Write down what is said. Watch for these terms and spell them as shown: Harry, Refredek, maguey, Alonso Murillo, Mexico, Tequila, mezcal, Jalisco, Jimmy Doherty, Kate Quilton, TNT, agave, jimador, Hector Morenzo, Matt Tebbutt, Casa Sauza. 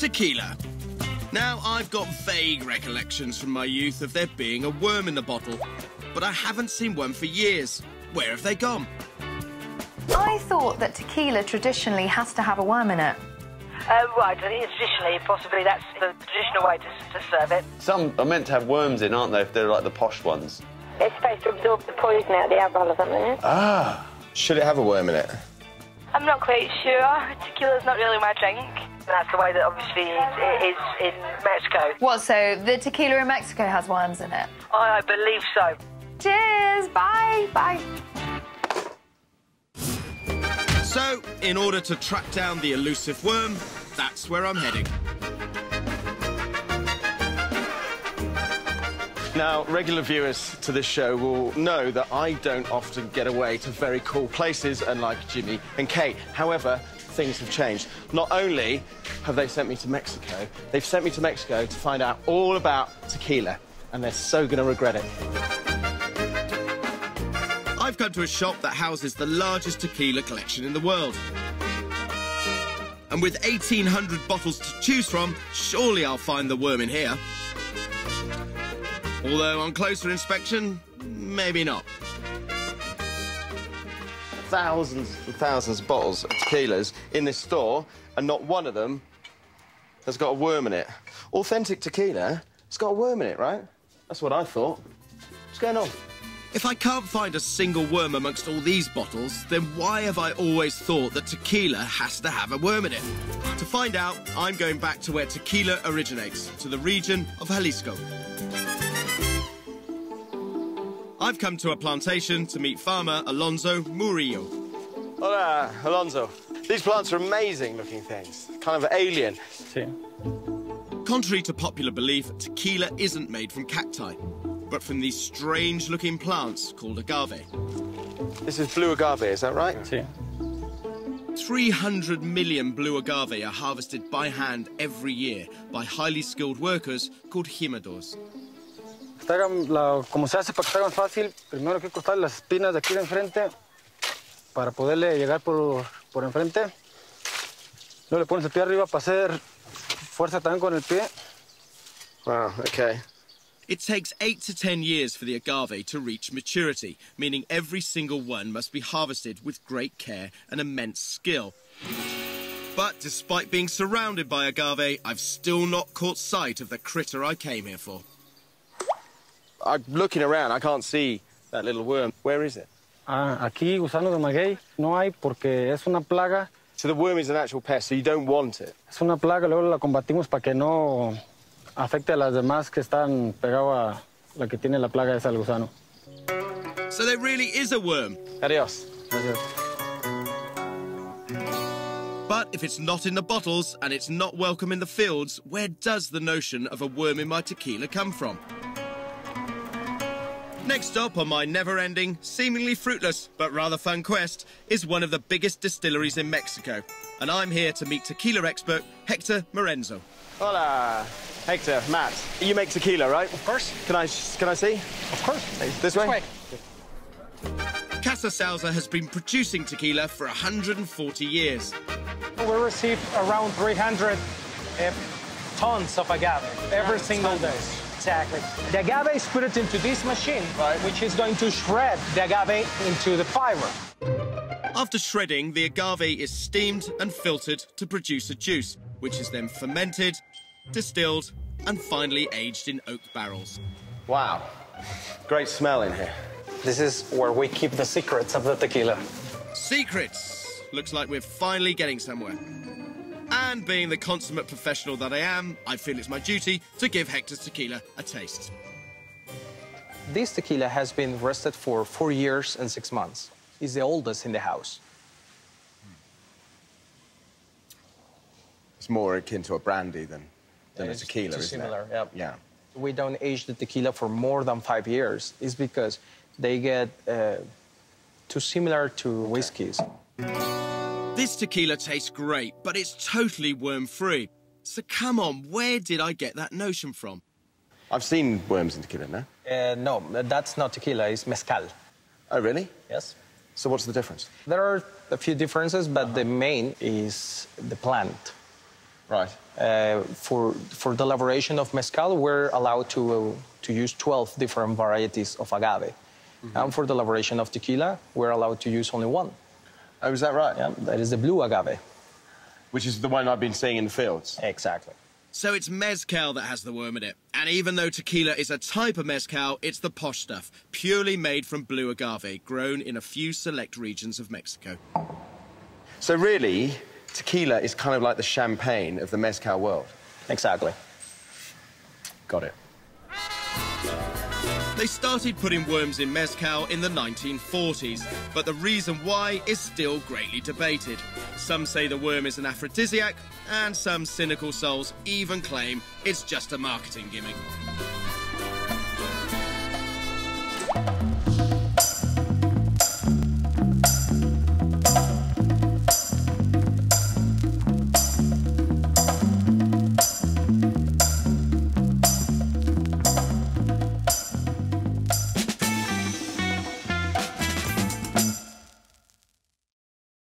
tequila. Now, I've got vague recollections from my youth of there being a worm in the bottle, but I haven't seen one for years. Where have they gone? I thought that tequila traditionally has to have a worm in it. Right, traditionally, possibly that's the traditional way to serve it. Some are meant to have worms in, aren't they, if they're like the posh ones? It's supposed to absorb the poison out of the alcohol or something, isn't it? Ah, should it have a worm in it? I'm not quite sure. Tequila's not really my drink. That's the way that obviously it is in Mexico. What, so the tequila in Mexico has worms in it? I believe so. Cheers, bye, bye. So, in order to track down the elusive worm, that's where I'm heading. Now, regular viewers to this show will know that I don't often get away to very cool places, unlike Jimmy and Kate. However, things have changed. Not only have they sent me to Mexico, they've sent me to Mexico to find out all about tequila, and they're so gonna regret it. I've come to a shop that houses the largest tequila collection in the world. And with 1,800 bottles to choose from, surely I'll find the worm in here. Although, on closer inspection, maybe not. Thousands and thousands of bottles of tequilas in this store, and not one of them has got a worm in it. Authentic tequila, it's got a worm in it, right? That's what I thought. What's going on? If I can't find a single worm amongst all these bottles, then why have I always thought that tequila has to have a worm in it? To find out, I'm going back to where tequila originates, to the region of Jalisco. I've come to a plantation to meet farmer Alonso Murillo. Hola, Alonso. These plants are amazing-looking things, kind of alien. Sí. Contrary to popular belief, tequila isn't made from cacti, but from these strange-looking plants called agave. This is blue agave, is that right? Yeah. 300 million blue agave are harvested by hand every year by highly skilled workers called jimadores. Como se hace para que salgan fácil, primero hay que cortar las espinas de aquí de enfrente para poderle llegar por enfrente. Luego le pones el pie arriba para hacer fuerza también con el pie. Wow, okay. It takes 8 to 10 years for the agave to reach maturity, meaning every single one must be harvested with great care and immense skill. But despite being surrounded by agave, I've still not caught sight of the critter I came here for. I'm looking around, I can't see that little worm. Where is it? Aquí, gusano de maguey, no hay porque es una plaga. So the worm is an actual pest, so you don't want it? Es una plaga, luego la combatimos para que no afecte a las demás que están pegado a la que tiene la plaga esa del gusano. So there really is a worm. Adios. Adios. But if it's not in the bottles and it's not welcome in the fields, where does the notion of a worm in my tequila come from? Next stop on my never-ending, seemingly fruitless, but rather fun quest is one of the biggest distilleries in Mexico. And I'm here to meet tequila expert Hector Morenzo. Hola. Hector, Matt, you make tequila, right? Of course. Can I see? Of course. This way? Casa Sauza has been producing tequila for 140 years. We receive around 300 tons of agave every single day. Exactly. The agave is put into this machine, which is going to shred the agave into the fiber. After shredding, the agave is steamed and filtered to produce a juice, which is then fermented, distilled, and finally aged in oak barrels. Wow. Great smell in here. This is where we keep the secrets of the tequila. Secrets! Looks like we're finally getting somewhere. And being the consummate professional that I am, I feel it's my duty to give Hector's tequila a taste. This tequila has been rested for 4 years and 6 months. It's the oldest in the house. It's more akin to a brandy than a tequila, isn't it? It's similar, yeah. We don't age the tequila for more than 5 years. It's because they get too similar to whiskeys. This tequila tastes great, but it's totally worm-free. So come on, where did I get that notion from? I've seen worms in tequila, no? No, that's not tequila, it's mezcal. Oh, really? Yes. So what's the difference? There are a few differences, but the main is the plant. Right. For the elaboration of mezcal, we're allowed to use 12 different varieties of agave. Mm-hmm. And for the elaboration of tequila, we're allowed to use only one. Oh, is that right? Yeah, that is the blue agave. Which is the one I've been seeing in the fields. Exactly. So it's mezcal that has the worm in it. And even though tequila is a type of mezcal, it's the posh stuff, purely made from blue agave, grown in a few select regions of Mexico. So really, tequila is kind of like the champagne of the mezcal world. Exactly. Got it. They started putting worms in mezcal in the 1940s, but the reason why is still greatly debated. Some say the worm is an aphrodisiac, and some cynical souls even claim it's just a marketing gimmick.